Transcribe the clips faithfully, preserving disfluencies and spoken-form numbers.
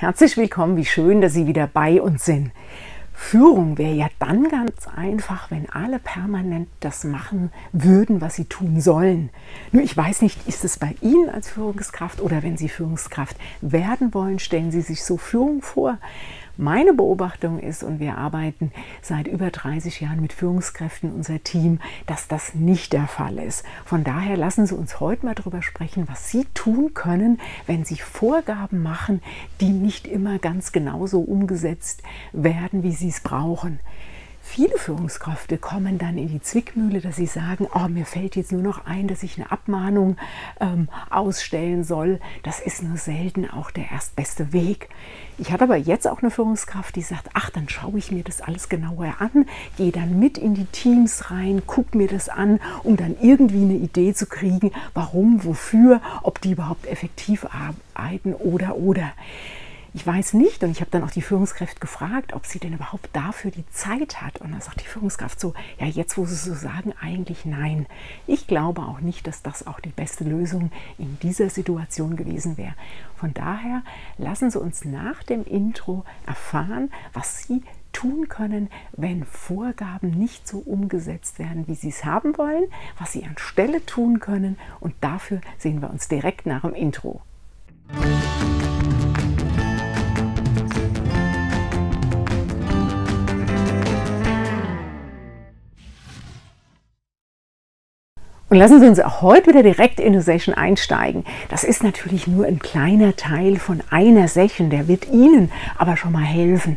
Herzlich willkommen, wie schön, dass Sie wieder bei uns sind. Führung wäre ja dann ganz einfach, wenn alle permanent das machen würden, was sie tun sollen. Nur ich weiß nicht, ist es bei Ihnen als Führungskraft oder wenn Sie Führungskraft werden wollen, stellen Sie sich so Führung vor? Meine Beobachtung ist, und wir arbeiten seit über dreißig Jahren mit Führungskräften, unser Team, dass das nicht der Fall ist. Von daher lassen Sie uns heute mal darüber sprechen, was Sie tun können, wenn Sie Vorgaben machen, die nicht immer ganz genauso umgesetzt werden, wie Sie es brauchen. Viele Führungskräfte kommen dann in die Zwickmühle, dass sie sagen, oh, mir fällt jetzt nur noch ein, dass ich eine Abmahnung ähm, ausstellen soll. Das ist nur selten auch der erstbeste Weg. Ich habe aber jetzt auch eine Führungskraft, die sagt, ach, dann schaue ich mir das alles genauer an, gehe dann mit in die Teams rein, gucke mir das an, um dann irgendwie eine Idee zu kriegen, warum, wofür, ob die überhaupt effektiv arbeiten oder, oder. Ich weiß nicht, und ich habe dann auch die Führungskraft gefragt, ob sie denn überhaupt dafür die Zeit hat. Und dann sagt die Führungskraft so, ja, jetzt wo Sie so sagen, eigentlich nein. Ich glaube auch nicht, dass das auch die beste Lösung in dieser Situation gewesen wäre. Von daher lassen Sie uns nach dem Intro erfahren, was Sie tun können, wenn Vorgaben nicht so umgesetzt werden, wie Sie es haben wollen, was Sie anstelle tun können. Und dafür sehen wir uns direkt nach dem Intro. Und lassen Sie uns auch heute wieder direkt in eine Session einsteigen. Das ist natürlich nur ein kleiner Teil von einer Session, der wird Ihnen aber schon mal helfen.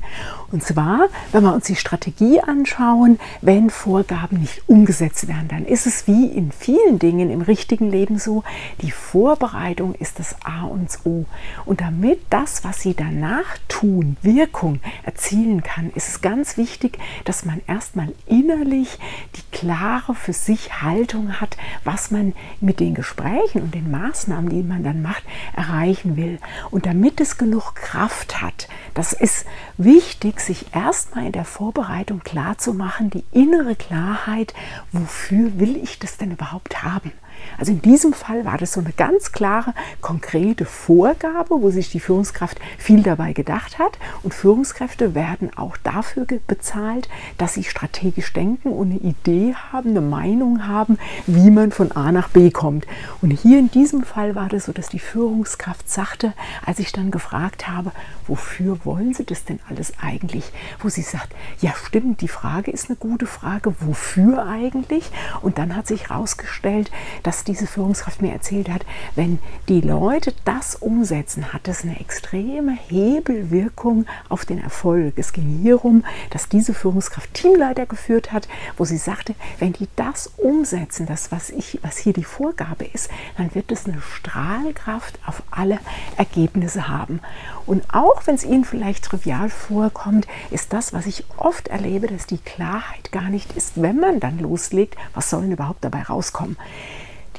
Und zwar, wenn wir uns die Strategie anschauen, wenn Vorgaben nicht umgesetzt werden, dann ist es wie in vielen Dingen im richtigen Leben so, die Vorbereitung ist das A und O. Und damit das, was Sie danach tun, Wirkung erzielen kann, ist es ganz wichtig, dass man erstmal innerlich die klare für sich Haltung hat, was man mit den Gesprächen und den Maßnahmen, die man dann macht, erreichen will. Und damit es genug Kraft hat, das ist wichtig, sich erstmal in der Vorbereitung klar zu machen, die innere Klarheit, wofür will ich das denn überhaupt haben? Also in diesem Fall war das so eine ganz klare, konkrete Vorgabe, wo sich die Führungskraft viel dabei gedacht hat. Und Führungskräfte werden auch dafür bezahlt, dass sie strategisch denken und eine Idee haben, eine Meinung haben, wie man von A nach B kommt. Und hier in diesem Fall war das so, dass die Führungskraft sagte, als ich dann gefragt habe, wofür wollen Sie das denn alles eigentlich? Wo sie sagt, ja stimmt, die Frage ist eine gute Frage, wofür eigentlich? Und dann hat sich herausgestellt, dass diese Führungskraft mir erzählt hat, wenn die Leute das umsetzen, hat das eine extreme Hebelwirkung auf den Erfolg. Es ging hierum, dass diese Führungskraft Teamleiter geführt hat, wo sie sagte, wenn die das umsetzen, das, was, ich, was hier die Vorgabe ist, dann wird es eine Strahlkraft auf alle Ergebnisse haben. Und auch wenn es Ihnen vielleicht trivial vorkommt, ist das, was ich oft erlebe, dass die Klarheit gar nicht ist, wenn man dann loslegt, was soll denn überhaupt dabei rauskommen?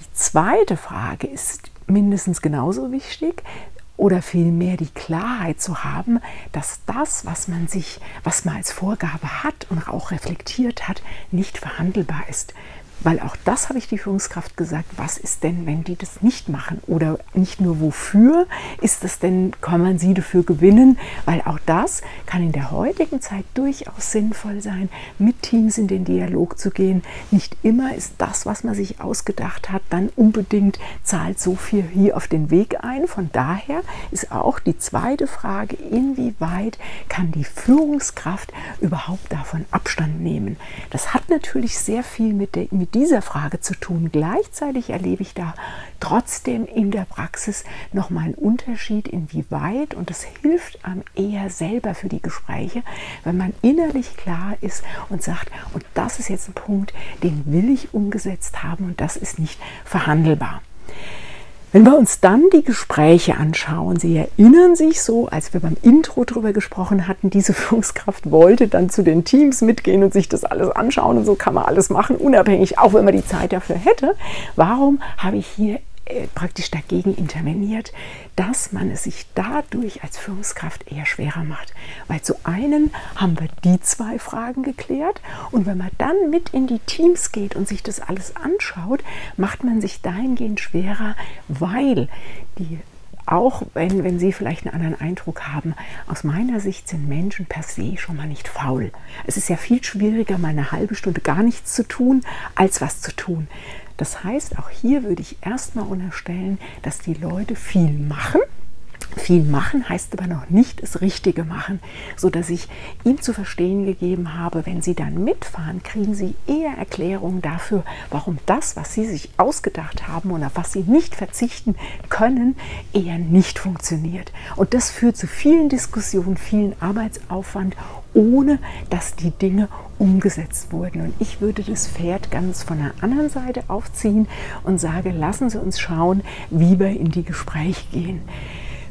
Die zweite Frage ist mindestens genauso wichtig oder vielmehr die Klarheit zu haben, dass das, was man sich, was man als Vorgabe hat und auch reflektiert hat, nicht verhandelbar ist. Weil auch das habe ich die Führungskraft gesagt, was ist denn, wenn die das nicht machen? Oder nicht nur wofür ist das denn, kann man sie dafür gewinnen? Weil auch das kann in der heutigen Zeit durchaus sinnvoll sein, mit Teams in den Dialog zu gehen. Nicht immer ist das, was man sich ausgedacht hat, dann unbedingt zahlt so viel hier auf den Weg ein. Von daher ist auch die zweite Frage, inwieweit kann die Führungskraft überhaupt davon Abstand nehmen? Das hat natürlich sehr viel mit der mit dieser Frage zu tun. Gleichzeitig erlebe ich da trotzdem in der Praxis nochmal einen Unterschied, inwieweit, und das hilft einem eher selber für die Gespräche, wenn man innerlich klar ist und sagt, und das ist jetzt ein Punkt, den will ich umgesetzt haben und das ist nicht verhandelbar. Wenn wir uns dann die Gespräche anschauen, Sie erinnern sich so, als wir beim Intro drüber gesprochen hatten, diese Führungskraft wollte dann zu den Teams mitgehen und sich das alles anschauen und so kann man alles machen, unabhängig, auch wenn man die Zeit dafür hätte. Warum habe ich hier praktisch dagegen interveniert, dass man es sich dadurch als Führungskraft eher schwerer macht. Weil zu einem haben wir die zwei Fragen geklärt und wenn man dann mit in die Teams geht und sich das alles anschaut, macht man sich dahingehend schwerer, weil die Auch wenn, wenn Sie vielleicht einen anderen Eindruck haben, aus meiner Sicht sind Menschen per se schon mal nicht faul. Es ist ja viel schwieriger, mal eine halbe Stunde gar nichts zu tun, als was zu tun. Das heißt, auch hier würde ich erstmal unterstellen, dass die Leute viel machen. Viel machen heißt aber noch nicht das Richtige machen, sodass ich ihm zu verstehen gegeben habe, wenn Sie dann mitfahren, kriegen Sie eher Erklärungen dafür, warum das, was Sie sich ausgedacht haben und auf was Sie nicht verzichten können, eher nicht funktioniert. Und das führt zu vielen Diskussionen, vielen Arbeitsaufwand, ohne dass die Dinge umgesetzt wurden. Und ich würde das Pferd ganz von der anderen Seite aufziehen und sage, lassen Sie uns schauen, wie wir in die Gespräche gehen.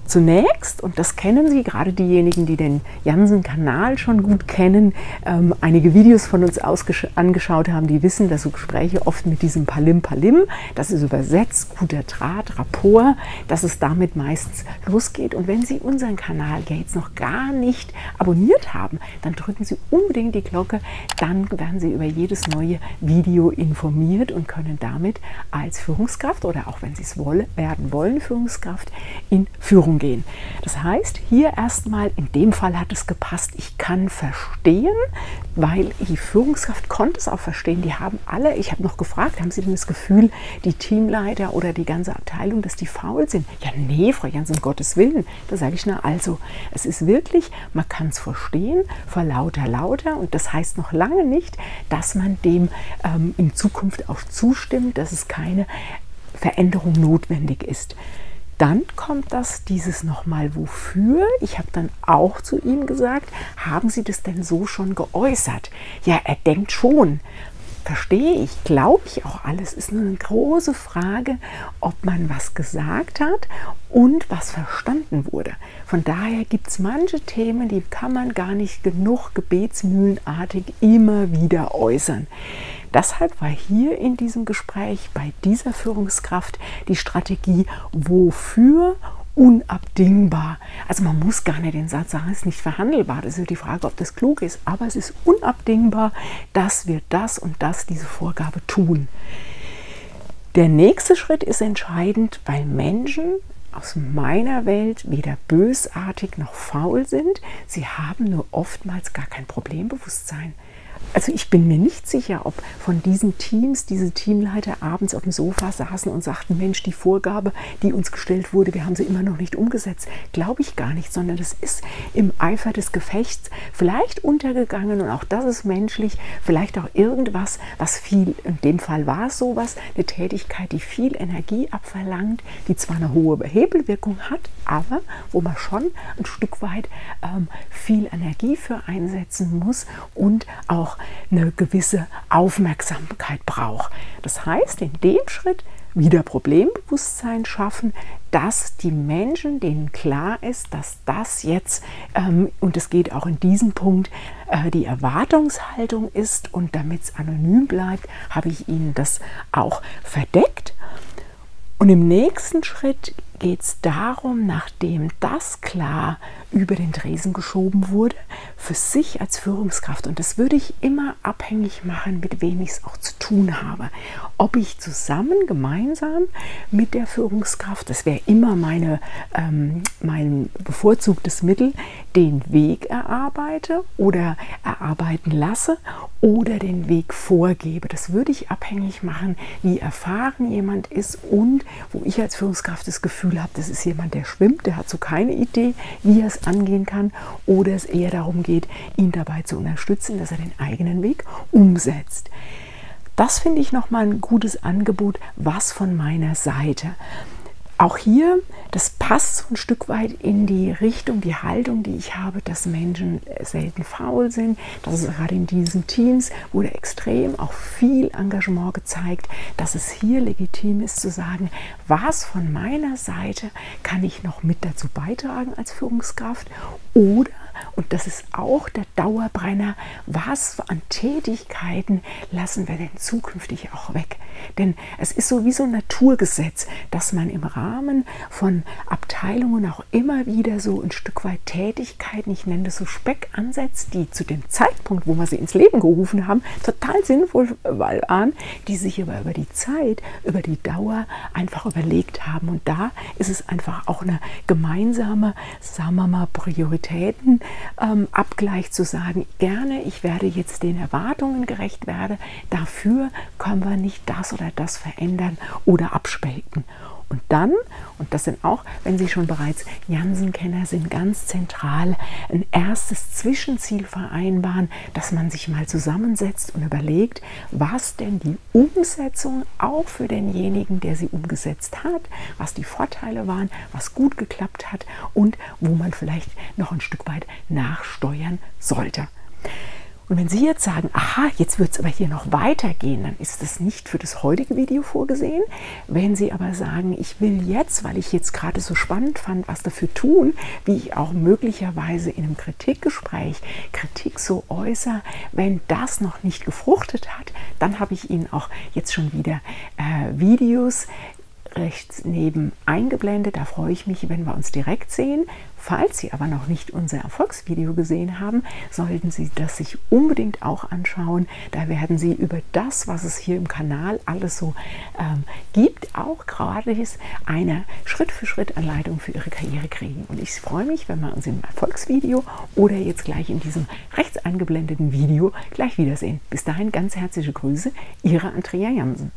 Zunächst, und das kennen Sie, gerade diejenigen, die den Jansen-Kanal schon gut kennen, ähm, einige Videos von uns angeschaut haben, die wissen, dass so Gespräche oft mit diesem Palim-Palim, das ist übersetzt, guter Draht, Rapport, dass es damit meistens losgeht. Und wenn Sie unseren Kanal ja jetzt noch gar nicht abonniert haben, dann drücken Sie unbedingt die Glocke, dann werden Sie über jedes neue Video informiert und können damit als Führungskraft oder auch, wenn Sie es wollen, werden wollen, Führungskraft in Führung gehen. Das heißt, hier erstmal, in dem Fall hat es gepasst, ich kann verstehen, weil die Führungskraft konnte es auch verstehen. Die haben alle, ich habe noch gefragt, haben Sie denn das Gefühl, die Teamleiter oder die ganze Abteilung, dass die faul sind? Ja, nee, Frau Jansen, um Gottes Willen. Da sage ich, na also, es ist wirklich, man kann es verstehen, vor lauter, lauter, und das heißt noch lange nicht, dass man dem ähm, in Zukunft auch zustimmt, dass es keine Veränderung notwendig ist. Dann kommt das, dieses nochmal wofür. Ich habe dann auch zu ihm gesagt, haben Sie das denn so schon geäußert? Ja, er denkt schon. Verstehe ich, glaube ich auch alles. Ist nur eine große Frage, ob man was gesagt hat und was verstanden wurde. Von daher gibt es manche Themen, die kann man gar nicht genug gebetsmühlenartig immer wieder äußern. Deshalb war hier in diesem Gespräch bei dieser Führungskraft die Strategie wofür unabdingbar. Also man muss gar nicht den Satz sagen, es ist nicht verhandelbar. Das ist ja die Frage, ob das klug ist. Aber es ist unabdingbar, dass wir das und das, diese Vorgabe tun. Der nächste Schritt ist entscheidend, weil Menschen aus meiner Welt weder bösartig noch faul sind. Sie haben nur oftmals gar kein Problembewusstsein. Also ich bin mir nicht sicher, ob von diesen Teams diese Teamleiter abends auf dem Sofa saßen und sagten, Mensch, die Vorgabe, die uns gestellt wurde, wir haben sie immer noch nicht umgesetzt. Glaube ich gar nicht, sondern das ist im Eifer des Gefechts vielleicht untergegangen, und auch das ist menschlich, vielleicht auch irgendwas, was viel, in dem Fall war es sowas, eine Tätigkeit, die viel Energie abverlangt, die zwar eine hohe Hebelwirkung hat, aber wo man schon ein Stück weit ähm, viel Energie für einsetzen muss und auch eine gewisse Aufmerksamkeit braucht. Das heißt, in dem Schritt wieder Problembewusstsein schaffen, dass die Menschen, denen klar ist, dass das jetzt, ähm, und es geht auch in diesem Punkt, äh, die Erwartungshaltung ist, und damit es anonym bleibt, habe ich Ihnen das auch verdeckt. Und im nächsten Schritt geht es darum, nachdem das klar über den Tresen geschoben wurde, für sich als Führungskraft, und das würde ich immer abhängig machen, mit wem ich es auch zu tun habe, ob ich zusammen, gemeinsam mit der Führungskraft, das wäre immer meine, ähm, mein bevorzugtes Mittel, den Weg erarbeite oder erarbeiten lasse oder den Weg vorgebe. Das würde ich abhängig machen, wie erfahren jemand ist und wo ich als Führungskraft das Gefühl habe, das ist jemand, der schwimmt, der hat so keine Idee, wie er es angehen kann, oder es eher darum geht, ihn dabei zu unterstützen, dass er den eigenen Weg umsetzt. Das finde ich nochmal ein gutes Angebot, was von meiner Seite. Auch hier, das passt so ein Stück weit in die Richtung, die Haltung, die ich habe, dass Menschen selten faul sind, dass es gerade in diesen Teams wurde extrem auch viel Engagement gezeigt, dass es hier legitim ist zu sagen, was von meiner Seite kann ich noch mit dazu beitragen als Führungskraft, oder, und das ist auch der Dauerbrenner, was an Tätigkeiten lassen wir denn zukünftig auch weg? Denn es ist so wie so ein Naturgesetz, dass man im Rahmen Rahmen von Abteilungen auch immer wieder so ein Stück weit Tätigkeiten, ich nenne das so Speck ansetzt, die zu dem Zeitpunkt, wo wir sie ins Leben gerufen haben, total sinnvoll waren, die sich aber über die Zeit, über die Dauer einfach überlegt haben. Und da ist es einfach auch eine gemeinsame, sagen wir mal, Prioritätenabgleich ähm, zu sagen, gerne, ich werde jetzt den Erwartungen gerecht werden, dafür können wir nicht das oder das verändern oder abspecken. Und dann, und das sind auch, wenn Sie schon bereits Jansen-Kenner sind, ganz zentral ein erstes Zwischenziel vereinbaren, dass man sich mal zusammensetzt und überlegt, was denn die Umsetzung auch für denjenigen, der sie umgesetzt hat, was die Vorteile waren, was gut geklappt hat und wo man vielleicht noch ein Stück weit nachsteuern sollte. Und wenn Sie jetzt sagen, aha, jetzt wird es aber hier noch weitergehen, dann ist das nicht für das heutige Video vorgesehen. Wenn Sie aber sagen, ich will jetzt, weil ich jetzt gerade so spannend fand, was dafür tun, wie ich auch möglicherweise in einem Kritikgespräch Kritik so äußere, wenn das noch nicht gefruchtet hat, dann habe ich Ihnen auch jetzt schon wieder äh, Videos rechts neben eingeblendet. Da freue ich mich, wenn wir uns direkt sehen. Falls Sie aber noch nicht unser Erfolgsvideo gesehen haben, sollten Sie das sich unbedingt auch anschauen. Da werden Sie über das, was es hier im Kanal alles so ähm, gibt, auch gratis eine Schritt-für-Schritt-Anleitung für Ihre Karriere kriegen. Und ich freue mich, wenn wir uns im Erfolgsvideo oder jetzt gleich in diesem rechts eingeblendeten Video gleich wiedersehen. Bis dahin ganz herzliche Grüße, Ihre Andrea Jansen.